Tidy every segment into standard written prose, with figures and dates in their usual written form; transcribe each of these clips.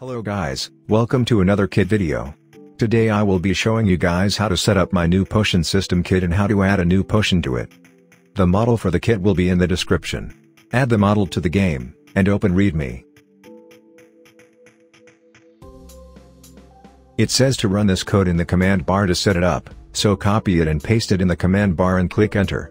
Hello guys, welcome to another kit video. Today I will be showing you guys how to set up my new potion system kit and how to add a new potion to it. The model for the kit will be in the description. Add the model to the game, and open README. It says to run this code in the command bar to set it up, so copy it and paste it in the command bar and click enter.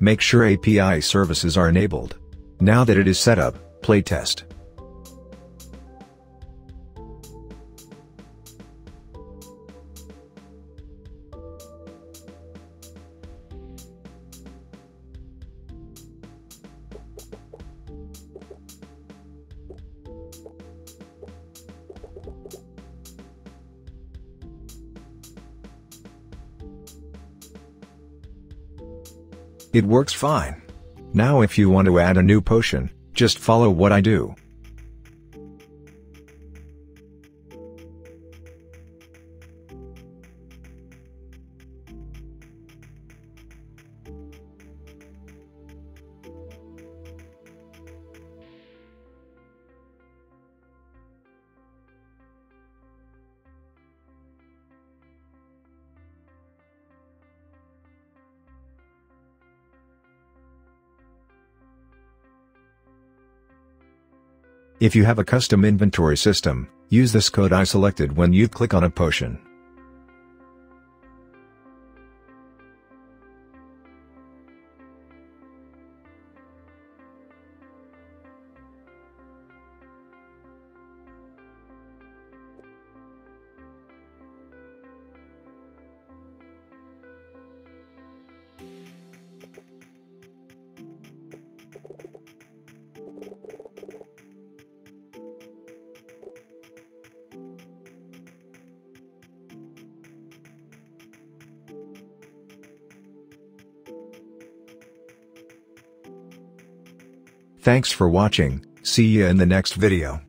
Make sure API services are enabled. Now that it is set up, playtest. It works fine. Now if you want to add a new potion, just follow what I do. If you have a custom inventory system, use this code I selected when you click on a potion. Thanks for watching, see you in the next video.